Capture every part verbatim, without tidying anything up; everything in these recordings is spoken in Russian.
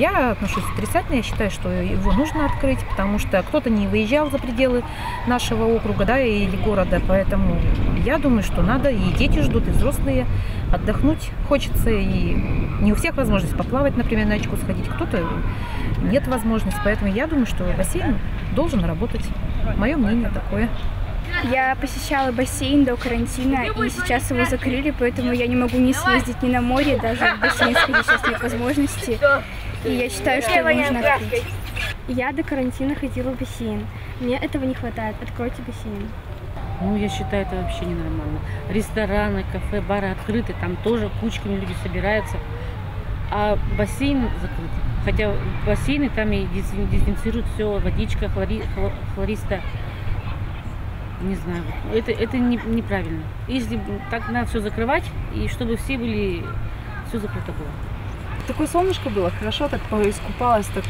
Я отношусь отрицательно, я считаю, что его нужно открыть, потому что кто-то не выезжал за пределы нашего округа, да, или города, поэтому я думаю, что надо, и дети ждут, и взрослые, отдохнуть хочется, и не у всех возможность поплавать, например, на речку сходить, кто-то нет возможности, поэтому я думаю, что бассейн должен работать, мое мнение такое. Я посещала бассейн до карантина, и сейчас его закрыли, поэтому я не могу ни съездить, ни на море, даже в бассейн сходить сейчас нет возможности. И я считаю, что его нужно открыть. Я до карантина ходила в бассейн. Мне этого не хватает. Откройте бассейн. Ну, я считаю, это вообще ненормально. Рестораны, кафе, бары открыты, там тоже кучками люди собираются. А бассейн закрыт. Хотя бассейны там и дезинфицируют все, водичка, хлори, хлор, хлористая. Не знаю, это, это не, неправильно. Если так надо все закрывать, и чтобы все были, все закрыто было. Такое солнышко было, хорошо, так искупалась, так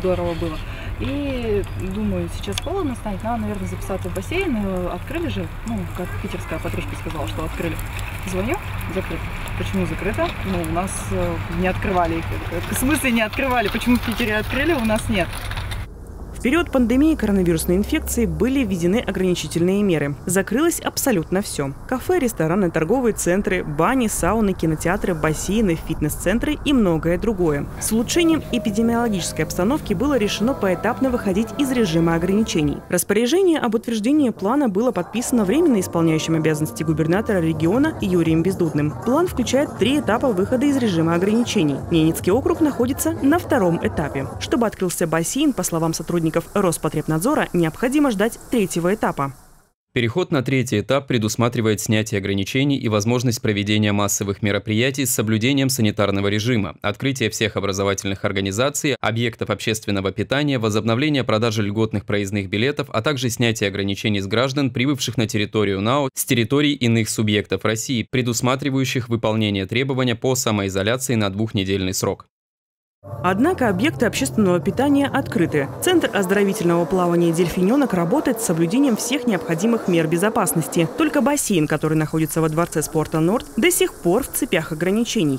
здорово было. И думаю, сейчас холодно станет, надо, наверное, записаться в бассейн. Открыли же, ну, как питерская подружка сказала, что открыли. Звоню, закрыто. Почему закрыто? Ну, у нас не открывали их. В смысле не открывали? Почему в Питере открыли, у нас нет? В период пандемии коронавирусной инфекции были введены ограничительные меры. Закрылось абсолютно все. Кафе, рестораны, торговые центры, бани, сауны, кинотеатры, бассейны, фитнес-центры и многое другое. С улучшением эпидемиологической обстановки было решено поэтапно выходить из режима ограничений. Распоряжение об утверждении плана было подписано временно исполняющим обязанности губернатора региона Юрием Бездудным. План включает три этапа выхода из режима ограничений. Ненецкий округ находится на втором этапе. Чтобы открылся бассейн, по словам сотрудников Роспотребнадзора, необходимо ждать третьего этапа. Переход на третий этап предусматривает снятие ограничений и возможность проведения массовых мероприятий с соблюдением санитарного режима, открытие всех образовательных организаций, объектов общественного питания, возобновление продажи льготных проездных билетов, а также снятие ограничений с граждан, прибывших на территорию НАО с территорий иных субъектов России, предусматривающих выполнение требования по самоизоляции на двухнедельный срок. Однако объекты общественного питания открыты. Центр оздоровительного плавания «Дельфиненок» работает с соблюдением всех необходимых мер безопасности. Только бассейн, который находится во Дворце спорта «Норд», до сих пор в цепях ограничений.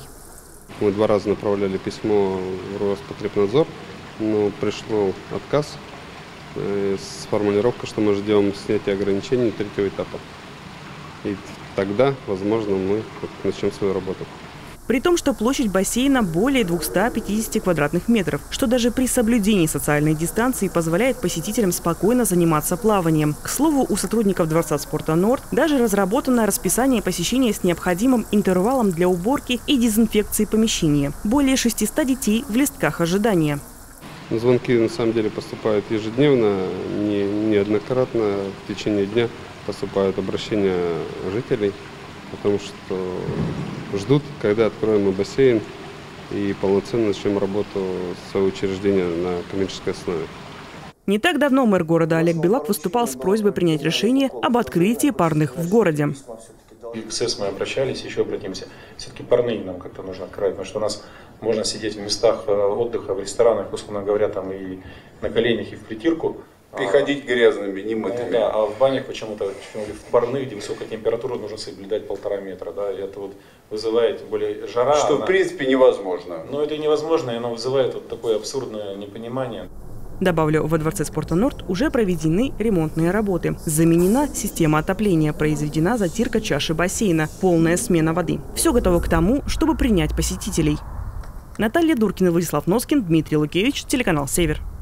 Мы два раза направляли письмо в Роспотребнадзор, но пришел отказ с формулировкой, что мы ждем снятия ограничений третьего этапа. И тогда, возможно, мы начнем свою работу. При том, что площадь бассейна более двухсот пятидесяти квадратных метров, что даже при соблюдении социальной дистанции позволяет посетителям спокойно заниматься плаванием. К слову, у сотрудников Дворца спорта «Норд» даже разработано расписание посещения с необходимым интервалом для уборки и дезинфекции помещения. Более шестисот детей в листках ожидания. Звонки на самом деле поступают ежедневно, не, неоднократно в течение дня поступают обращения жителей, потому что ждут, когда откроем мы бассейн и полноценно начнем работу соучреждения на коммерческой основе. Не так давно мэр города Олег Белак выступал с просьбой принять решение об открытии парных в городе. К СЭС мы обращались, еще обратимся. Все-таки парные нам как-то нужно открывать, потому что у нас можно сидеть в местах отдыха, в ресторанах, условно говоря, там и на коленях, и в притирку. Приходить грязными, немытыми. Да, а в банях почему-то, в парных, где высокая температура, нужно соблюдать полтора метра. Да, и это вот вызывает более жара. Что, она, в принципе, невозможно. Но это невозможно, и оно вызывает вот такое абсурдное непонимание. Добавлю, во Дворце спорта «Норд» уже проведены ремонтные работы. Заменена система отопления, произведена затирка чаши бассейна, полная смена воды. Все готово к тому, чтобы принять посетителей. Наталья Дуркина, Владислав Носкин, Дмитрий Лукевич, телеканал «Север».